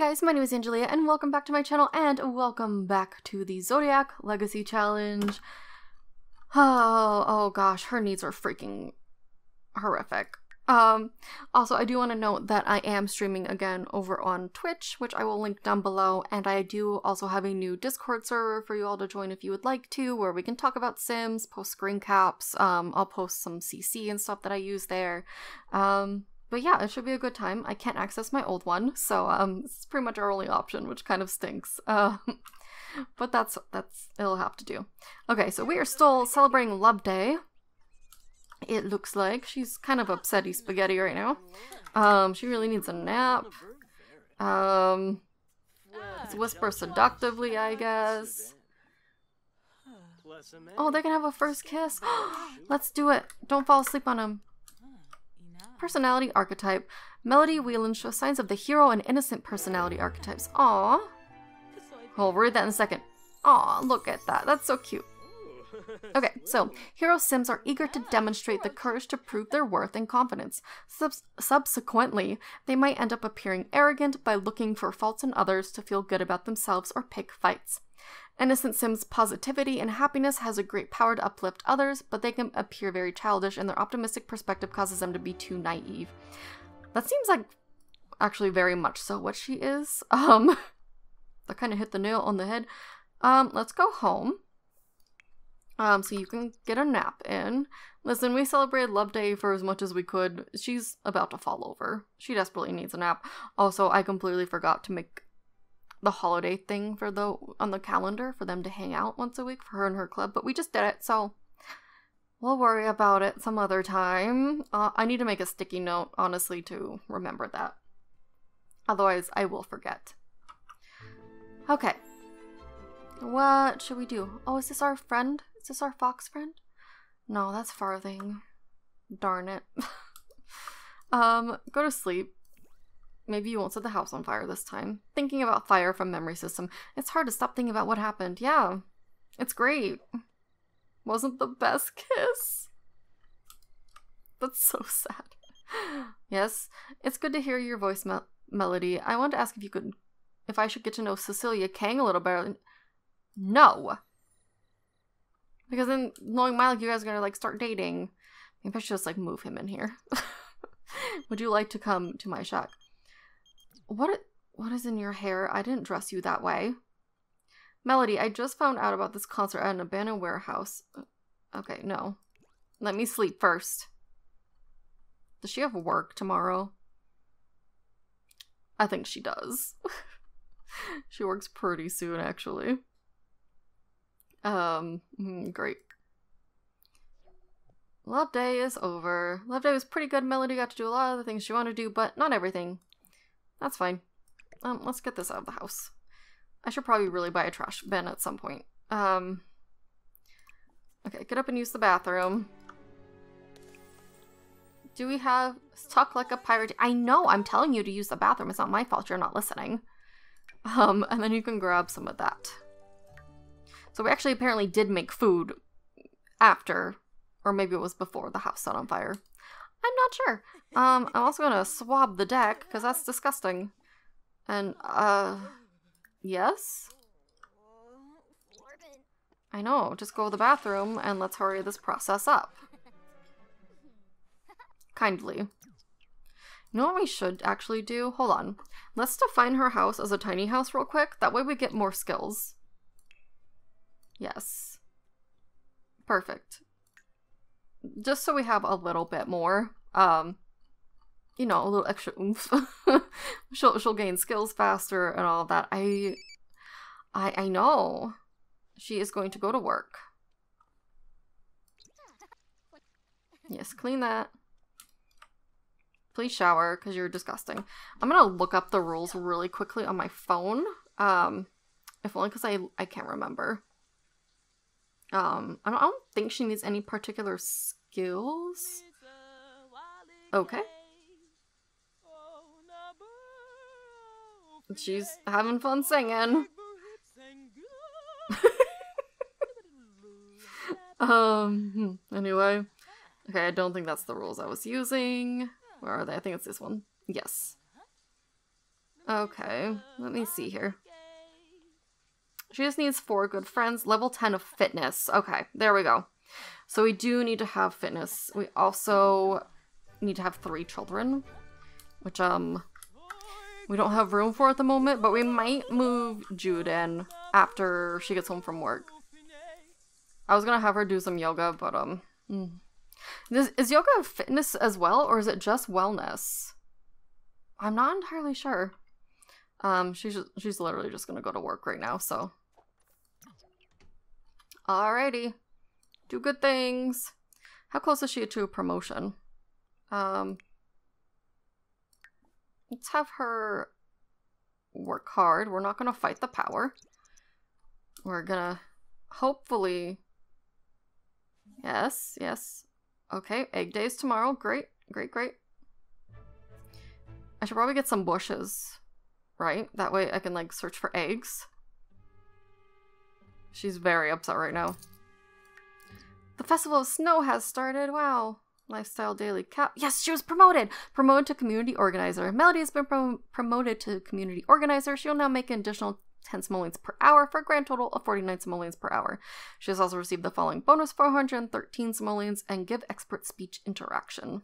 guys, my name is Angelia and welcome back to my channel and welcome back to the Zodiac Legacy Challenge. Oh gosh, her needs are freaking horrific. Also, I do want to note that I am streaming again over on Twitch, which I will link down below, and I do also have a new Discord server for you all to join if you would like to, where we can talk about Sims, post screen caps, I'll post some CC and stuff that I use there. But yeah, it should be a good time. I can't access my old one, so it's pretty much our only option, which kind of stinks. But that's it'll have to do. Okay, so we are still celebrating Love Day. It looks like she's kind of upsetty spaghetti right now. She really needs a nap. Let's whisper seductively, I guess. Oh, they can have a first kiss. Let's do it. Don't fall asleep on him. Personality archetype. Melody Whelan shows signs of the hero and innocent personality archetypes. Aww. We'll read that in a second. Aww, look at that. That's so cute. Okay, so hero Sims are eager to demonstrate the courage to prove their worth and confidence. Subsequently, they might end up appearing arrogant by looking for faults in others to feel good about themselves or pick fights. Innocent Sims' positivity and happiness has a great power to uplift others, but they can appear very childish, and their optimistic perspective causes them to be too naive. That seems like actually very much so what she is. That kind of hit the nail on the head. Let's go home. So you can get a nap in. Listen, we celebrated Love Day for as much as we could. She's about to fall over. She desperately needs a nap. Also, I completely forgot to make the holiday thing for on the calendar for them to hang out once a week for her and her club, but we just did it, so we'll worry about it some other time. I need to make a sticky note, honestly, to remember that. Otherwise, I will forget. Okay. What should we do? Oh, is this our friend? Is this our fox friend? No, that's Farthing. Darn it. Go to sleep. Maybe you won't set the house on fire this time. Thinking about fire from memory system. It's hard to stop thinking about what happened. Yeah, it's great. Wasn't the best kiss? That's so sad. Yes, it's good to hear your voice, Melody. I wanted to ask if I should get to know Cecilia Kang a little better. No. Because then, knowing Miley, you guys are going to, start dating. Maybe I should just, move him in here. Would you like to come to my shack? What is in your hair? I didn't dress you that way. Melody, I just found out about this concert at an abandoned warehouse. Okay, no. Let me sleep first. Does she have work tomorrow? I think she does. She works pretty soon, actually. Great. Love Day is over. Love Day was pretty good. Melody got to do a lot of the things she wanted to do, but not everything. That's fine. Let's get this out of the house. I should probably really buy a trash bin at some point. Okay, get up and use the bathroom. Do we have Stuck Like a Pirate? I know, I'm telling you to use the bathroom. It's not my fault you're not listening. And then you can grab some of that. So we actually apparently did make food after, or maybe it was before the house set on fire. I'm not sure. I'm also gonna swab the deck, because that's disgusting. And, yes? I know, just go to the bathroom and let's hurry this process up. Kindly. You know what we should actually do? Hold on. Let's define her house as a tiny house real quick, that way we get more skills. Yes. Perfect. Just so we have a little bit more, you know, a little extra oomph. She'll gain skills faster and all that. I know. She is going to go to work. Yes, clean that. Please shower, because you're disgusting. I'm gonna look up the rules really quickly on my phone. If only because I can't remember. I don't think she needs any particular skills. Okay. She's having fun singing. Anyway. Okay, I don't think that's the rules I was using. Where are they? I think it's this one. Yes. Okay, let me see here. She just needs 4 good friends. Level 10 of fitness. Okay, there we go. So we do need to have fitness. We also need to have 3 children, which we don't have room for at the moment, but we might move Jude in after she gets home from work. I was gonna have her do some yoga, but is yoga fitness as well, or is it just wellness? I'm not entirely sure. She's literally just gonna go to work right now, so. Alrighty. Do good things. How close is she to a promotion? Let's have her work hard. We're not gonna fight the power. We're gonna hopefully... Yes, yes. Okay, egg day's tomorrow. Great, great, great. I should probably get some bushes, right? That way I can, like, search for eggs. She's very upset right now. The Festival of Snow has started. Wow. Lifestyle Daily Cap. Yes, she was promoted! Promoted to Community Organizer. Melody has been promoted to Community Organizer. She will now make an additional 10 simoleons per hour for a grand total of 49 simoleons per hour. She has also received the following bonus, 413 simoleons, and give expert speech interaction.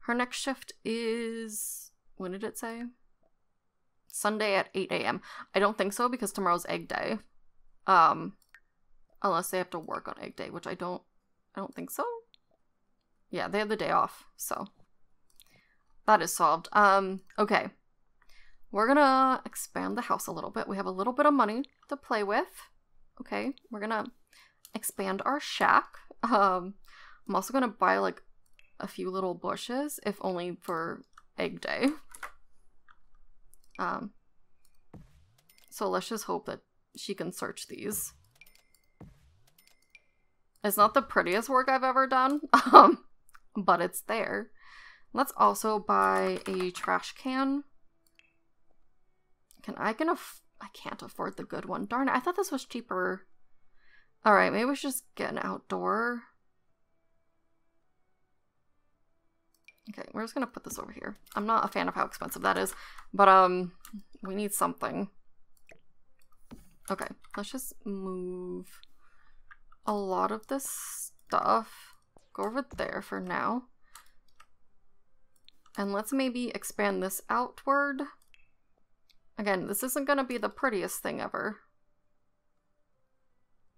Her next shift is... When did it say? Sunday at 8 a.m. I don't think so, because tomorrow's egg day. Unless they have to work on egg day, which I don't think so. Yeah, they have the day off, so. That is solved. Okay. We're gonna expand the house a little bit. We have a little bit of money to play with. Okay, we're gonna expand our shack. I'm also gonna buy like a few little bushes, if only for egg day. So let's just hope that she can search these. It's not the prettiest work I've ever done, but it's there. Let's also buy a trash can. I can't afford the good one. Darn it, I thought this was cheaper. Alright, maybe we should just get an outdoor. Okay, we're just gonna put this over here. I'm not a fan of how expensive that is, but we need something. Okay, let's just move a lot of this stuff. Go over there for now. And let's maybe expand this outward. Again, this isn't going to be the prettiest thing ever,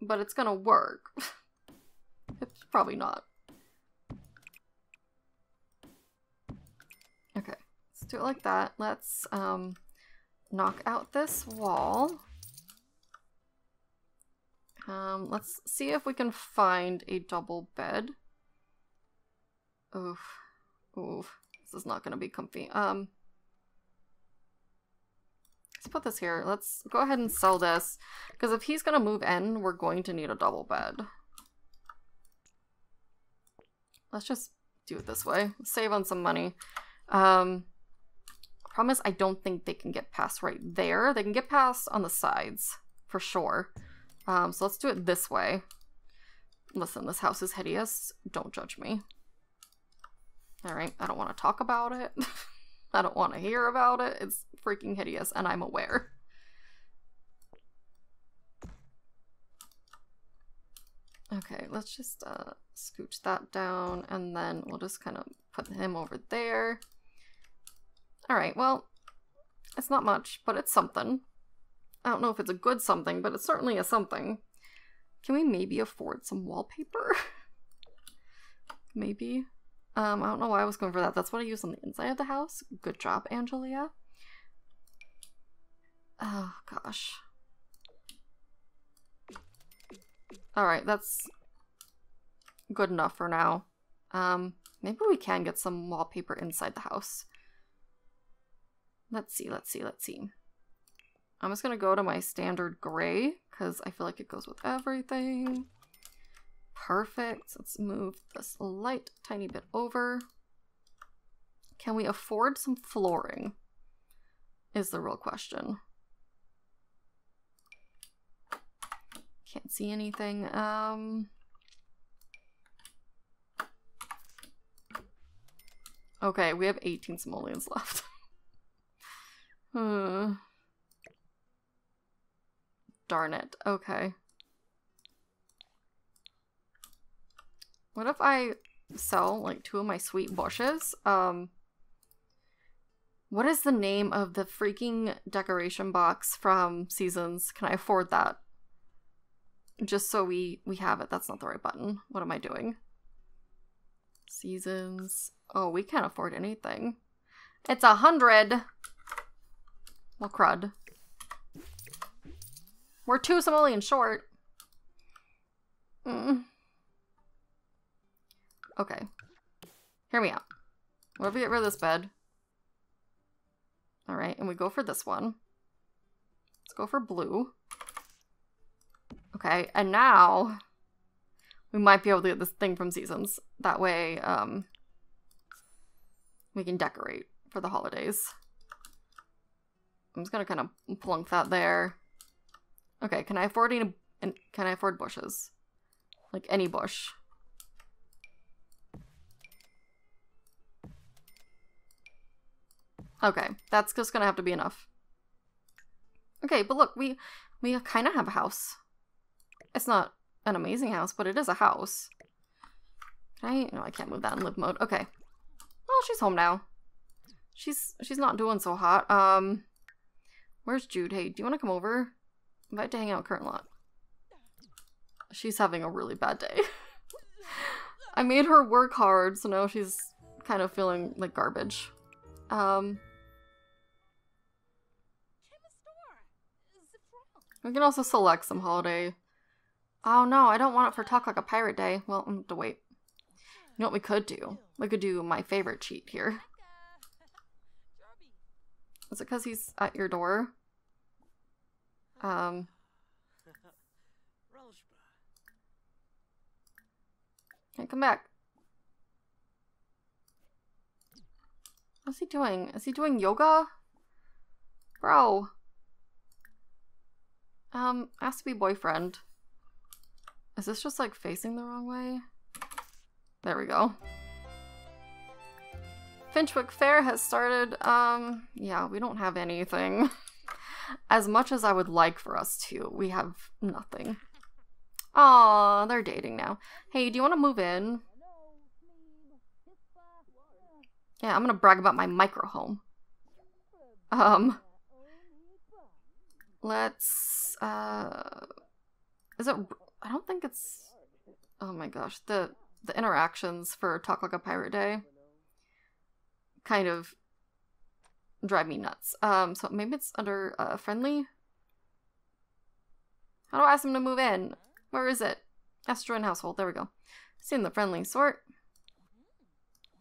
but it's going to work. It's probably not. Okay, let's do it like that. Let's knock out this wall. Let's see if we can find a double bed. Oof. Oof. This is not going to be comfy. Let's put this here. Let's go ahead and sell this, because if he's going to move in, we're going to need a double bed. Let's just do it this way. Save on some money. Problem is, I don't think they can get past right there. They can get past on the sides, for sure. So let's do it this way. Listen, this house is hideous. Don't judge me. Alright, I don't want to talk about it. I don't want to hear about it. It's freaking hideous, and I'm aware. Okay, let's just scooch that down, and then we'll just kind of put him over there. Alright, well, it's not much, but it's something. I don't know if it's a good something, but it's certainly a something. Can we maybe afford some wallpaper? Maybe. I don't know why I was going for that. That's what I use on the inside of the house. Good job, Angelia. Oh, gosh. Alright, that's good enough for now. Maybe we can get some wallpaper inside the house. Let's see, let's see, let's see. I'm just gonna go to my standard gray, because I feel like it goes with everything. Perfect. Let's move this light tiny bit over. Can we afford some flooring? Is the real question. Can't see anything. Okay, we have 18 simoleons left. Darn it. Okay. What if I sell, like, two of my sweet bushes? What is the name of the freaking decoration box from Seasons? Can I afford that? Just so we have it. That's not the right button. What am I doing? Seasons. Oh, we can't afford anything. It's 100! Well, crud. We're 2 simoleons short. Okay. Hear me out. What if we get rid of this bed? Alright, and we go for this one. Let's go for blue. Okay, and now we might be able to get this thing from Seasons. That way, we can decorate for the holidays. I'm just gonna kind of plunk that there. Okay, can I afford any? Can I afford bushes? Like any bush. Okay, that's just gonna have to be enough. Okay, but look, we kind of have a house. It's not an amazing house, but it is a house. Can I? No, I can't move that in live mode. Okay. Well, she's home now. She's not doing so hot. Where's Jude? Hey, do you want to come over? Invite to hang out current lot. She's having a really bad day. I made her work hard, so now she's kind of feeling like garbage. We can also select some holiday. Oh no, I don't want it for Talk Like a Pirate Day. Well, I'm gonna have to wait. You know what we could do? We could do my favorite cheat here. Is it because he's at your door? Can't come back. What's he doing? Is he doing yoga? Bro. Has to be boyfriend. Is this just like facing the wrong way? There we go. Finchwick Fair has started. Yeah, we don't have anything. As much as I would like for us to, we have nothing. Aww, they're dating now. Hey, do you want to move in? Yeah, I'm gonna brag about my micro home. Let's, is it, I don't think it's, oh my gosh, the interactions for Talk Like a Pirate Day kind of drive me nuts. So maybe it's under, friendly? How do I ask them to move in? Where is it? Astron household, there we go. It's in the friendly sort.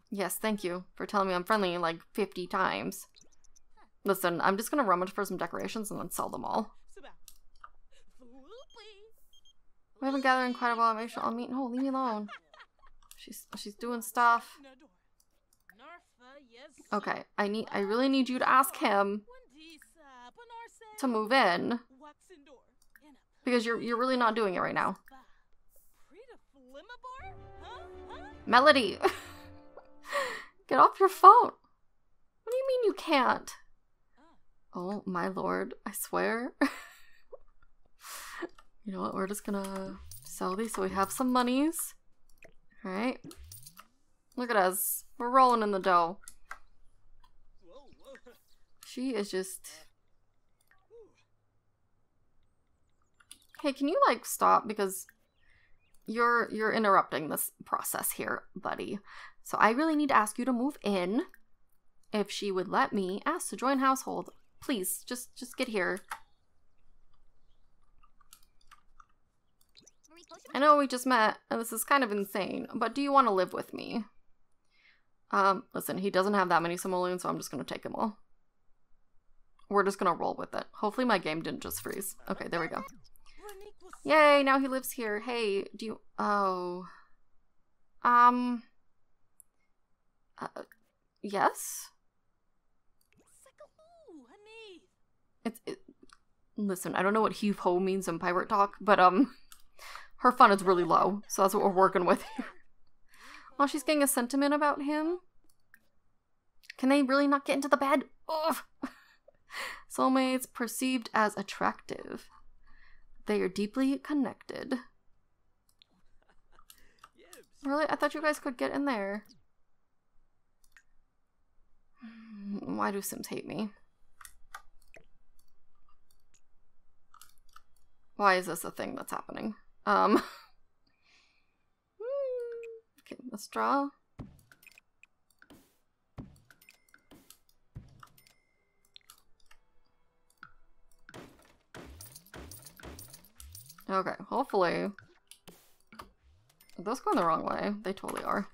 Yes, thank you for telling me I'm friendly like 50 times. Listen, I'm just gonna rummage for some decorations and then sell them all. We haven't gathered in quite a while. Maybe I'll meet. No, leave me alone. She's doing stuff. Okay, I really need you to ask him to move in because you're really not doing it right now. Melody. Get off your phone! What do you mean you can't? Oh my lord, I swear. You know what, we're just gonna sell these so we have some monies. Alright. Look at us. We're rolling in the dough. She is just... Hey, can you like stop? Because you're interrupting this process here, buddy. So I really need to ask you to move in. If she would let me, ask to join household. Please, just get here. I know we just met, and this is kind of insane, but do you want to live with me? Listen, he doesn't have that many simoleons, so I'm just going to take them all. We're just going to roll with it. Hopefully my game didn't just freeze. Okay, there we go. Yay, now he lives here. Hey, do you... Oh. Yes? Listen, I don't know what heave-ho means in pirate talk, but, her fun is really low, so that's what we're working with here. Well, she's getting a sentiment about him. Can they really not get into the bed? Ugh! Soulmates perceived as attractive. They are deeply connected. Really? I thought you guys could get in there. Why do Sims hate me? Why is this a thing that's happening? Okay, let's draw. Okay, hopefully. Are those going the wrong way? They totally are.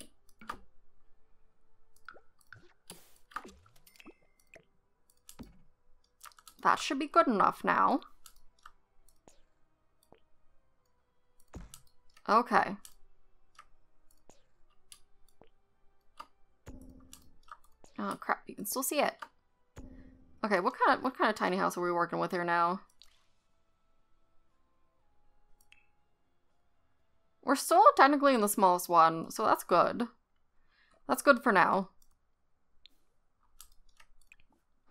That should be good enough now. Okay. Oh crap, you can still see it. Okay, what kind of tiny house are we working with here now? We're still technically in the smallest one, so that's good. That's good for now.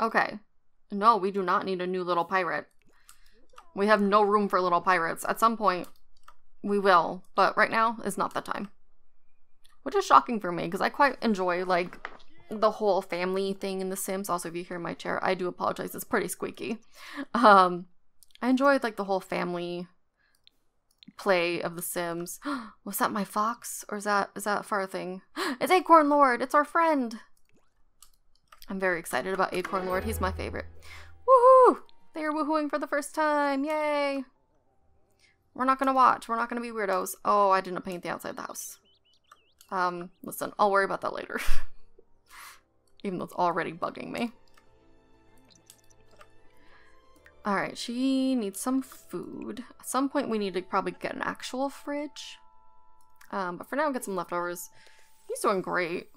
Okay. No, we do not need a new little pirate. We have no room for little pirates. At some point, we will, but right now is not the time. Which is shocking for me, because I quite enjoy, like, the whole family thing in The Sims. Also, if you hear my chair, I do apologize. It's pretty squeaky. I enjoyed, like, the whole family play of The Sims. Was that my fox? Or is that far thing? It's Acorn Lord! It's our friend! I'm very excited about Acorn Lord. He's my favorite. Woohoo! They are woohooing for the first time. Yay! We're not gonna watch. We're not gonna be weirdos. Oh, I didn't paint the outside of the house. Listen, I'll worry about that later. Even though it's already bugging me. Alright, she needs some food. At some point we need to probably get an actual fridge. But for now we'll get some leftovers. He's doing great.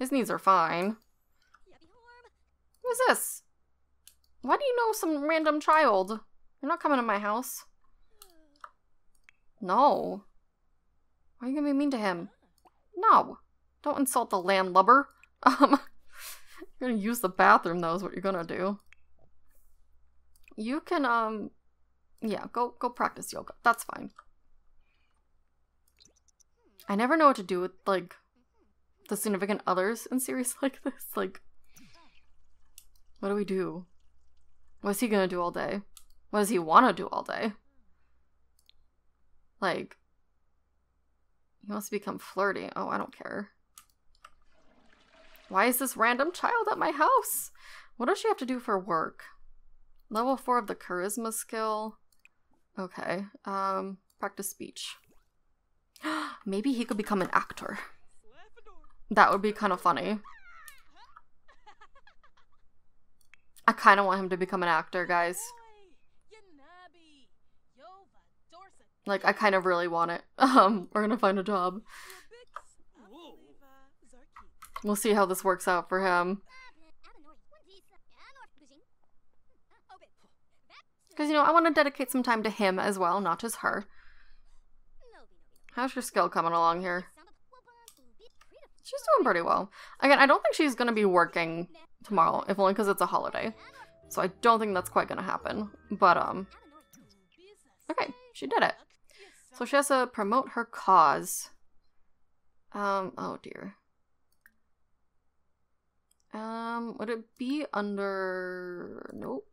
His knees are fine. Who's this? Why do you know some random child? You're not coming to my house. No. Why are you gonna be mean to him? No. Don't insult the landlubber. You're gonna use the bathroom though is what you're gonna do. You can yeah, go practice yoga. That's fine. I never know what to do with like the significant others in series like this. Like, what do we do? What's he gonna do all day? What does he wanna do all day? Like, he wants to become flirty. Oh, I don't care. Why is this random child at my house? What does she have to do for work? Level 4 of the charisma skill. Okay, practice speech. Maybe he could become an actor. That would be kind of funny. I kind of want him to become an actor, guys. Like, I kind of really want it. We're gonna find a job. We'll see how this works out for him. Because, you know, I want to dedicate some time to him as well, not just her. How's your skill coming along here? She's doing pretty well. Again, I don't think she's gonna be working tomorrow, if only because it's a holiday. So I don't think that's quite gonna happen, but okay, she did it. So she has to promote her cause. Oh dear. Would it be under... nope.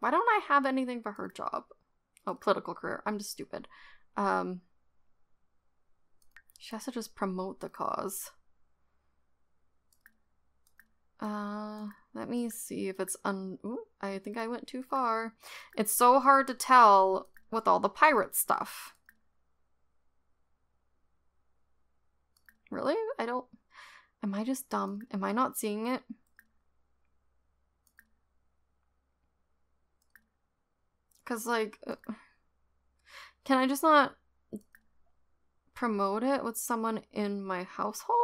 Why don't I have anything for her job? Oh, political career. I'm just stupid. She has to just promote the cause. Let me see if it's ooh, I think I went too far. It's so hard to tell with all the pirate stuff. Really? I don't... am I just dumb? Am I not seeing it? Because, like, can I just not promote it with someone in my household?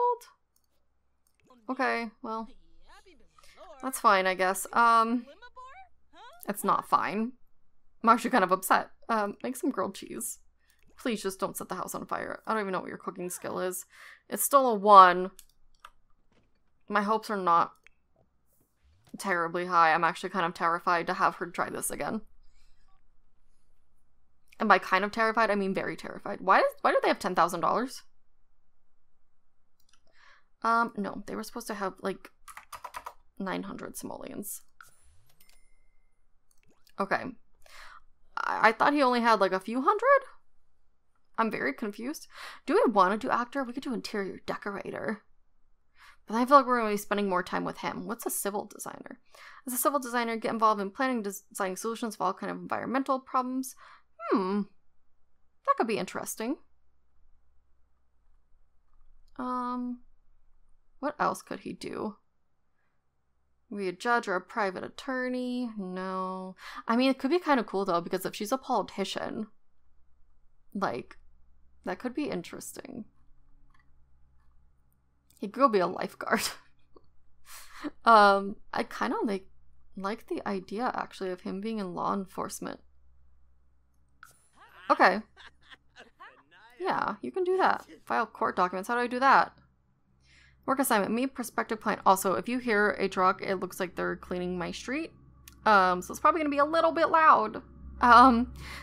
Okay, well, that's fine, I guess. It's not fine. I'm actually kind of upset. Make some grilled cheese. Please just don't set the house on fire. I don't even know what your cooking skill is. It's still a 1. My hopes are not terribly high. I'm actually kind of terrified to have her try this again. And by kind of terrified, I mean very terrified. Why do they have $10,000? No, they were supposed to have like 900 simoleons. Okay. I thought he only had like a few hundred? I'm very confused. Do we want to do actor? We could do interior decorator. But I feel like we're going to be spending more time with him. What's a civil designer? As a civil designer, get involved in planning, designing solutions for all kinds of environmental problems. That could be interesting. What else could he do? Be a judge or a private attorney? No. I mean, it could be kind of cool though, because if she's a politician, like, that could be interesting. He could be a lifeguard. I kind of like the idea actually of him being in law enforcement. Okay. Yeah, you can do that. File court documents. How do I do that? Work assignment. Meet prospective client. Also, if you hear a truck, it looks like they're cleaning my street. So it's probably going to be a little bit loud.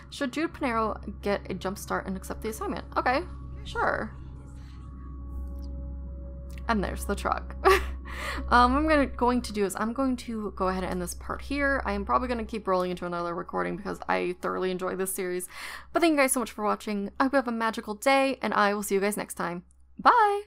Should Jude Panero get a jump start and accept the assignment? Okay, sure. And there's the truck. I'm going to go ahead and end this part here. I am probably going to keep rolling into another recording because I thoroughly enjoy this series. But thank you guys so much for watching. I hope you have a magical day, and I will see you guys next time. Bye!